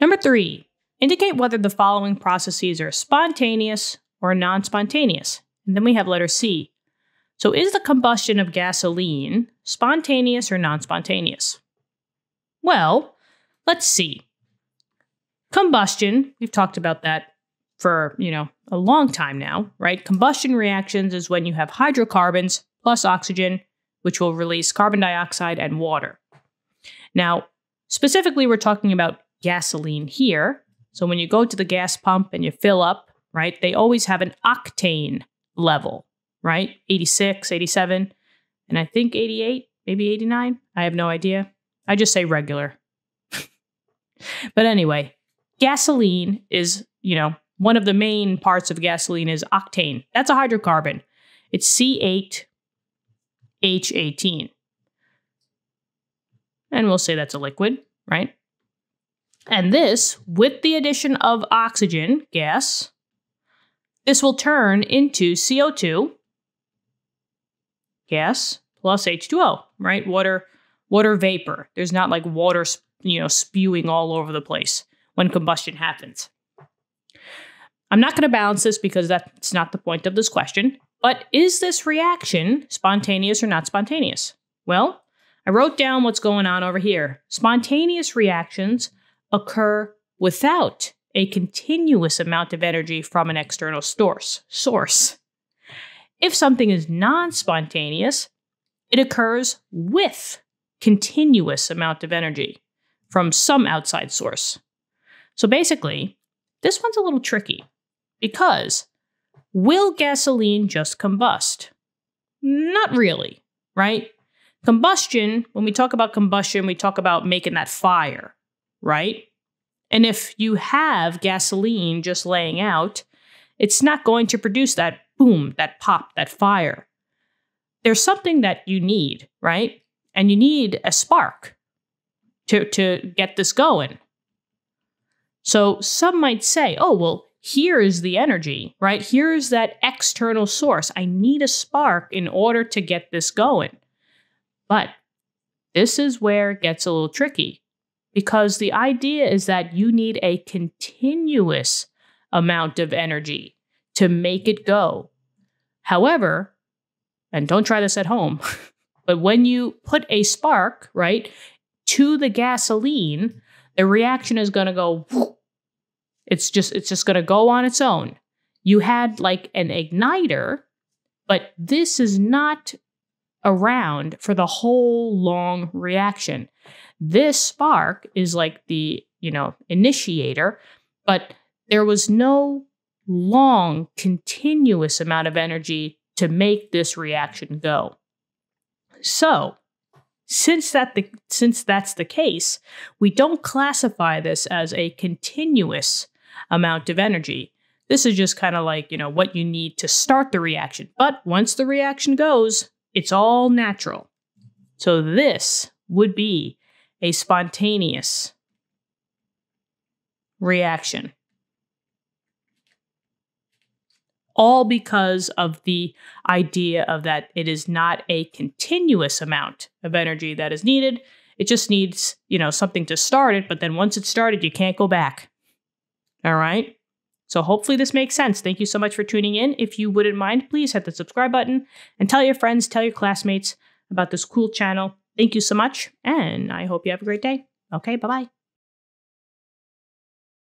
Number 3. Indicate whether the following processes are spontaneous or non-spontaneous. And then we have letter C. So is the combustion of gasoline spontaneous or non-spontaneous? Well, let's see. Combustion, we've talked about that for, a long time now, right? Combustion reactions is when you have hydrocarbons plus oxygen, which will release carbon dioxide and water. Now, specifically, we're talking about gasoline here. So when you go to the gas pump and you fill up, right, they always have an octane level, right? 86, 87, and I think 88, maybe 89. I have no idea. I just say regular. But anyway, gasoline is, one of the main parts of gasoline is octane. That's a hydrocarbon. It's C8H18. And we'll say that's a liquid, right? And this, with the addition of oxygen gas, this will turn into CO2 gas plus H2O, right? Water vapor. There's not like water, spewing all over the place when combustion happens. I'm not going to balance this because that's not the point of this question. But is this reaction spontaneous or not spontaneous? Well, I wrote down what's going on over here. Spontaneous reactions occur without a continuous amount of energy from an external source. If something is non-spontaneous, it occurs with continuous amount of energy from some outside source. So basically, this one's a little tricky because will gasoline just combust? Not really, right? Combustion, when we talk about combustion, we talk about making that fire, right? And if you have gasoline just laying out, it's not going to produce that boom, that pop, that fire. There's something that you need, right? And you need a spark to get this going. So some might say, oh, well, here is the energy, right? Here is that external source. I need a spark in order to get this going. But this is where it gets a little tricky. Because the idea is that you need a continuous amount of energy to make it go. However, and don't try this at home, but when you put a spark, right, to the gasoline, the reaction is going to go, whoop. It's just going to go on its own. You had like an igniter, but this is not around for the whole long reaction. This spark is like the, initiator, but there was no long, continuous amount of energy to make this reaction go. So, since that's the case, we don't classify this as a continuous amount of energy. This is just kind of like, what you need to start the reaction. But once the reaction goes, it's all natural. So this would be a spontaneous reaction. All because of the idea of that it is not a continuous amount of energy that is needed. It just needs, something to start it, but then once it's started, you can't go back. All right? So hopefully this makes sense. Thank you so much for tuning in. If you wouldn't mind, please hit the subscribe button and tell your friends, tell your classmates about this cool channel. Thank you so much, and I hope you have a great day. Okay, bye-bye.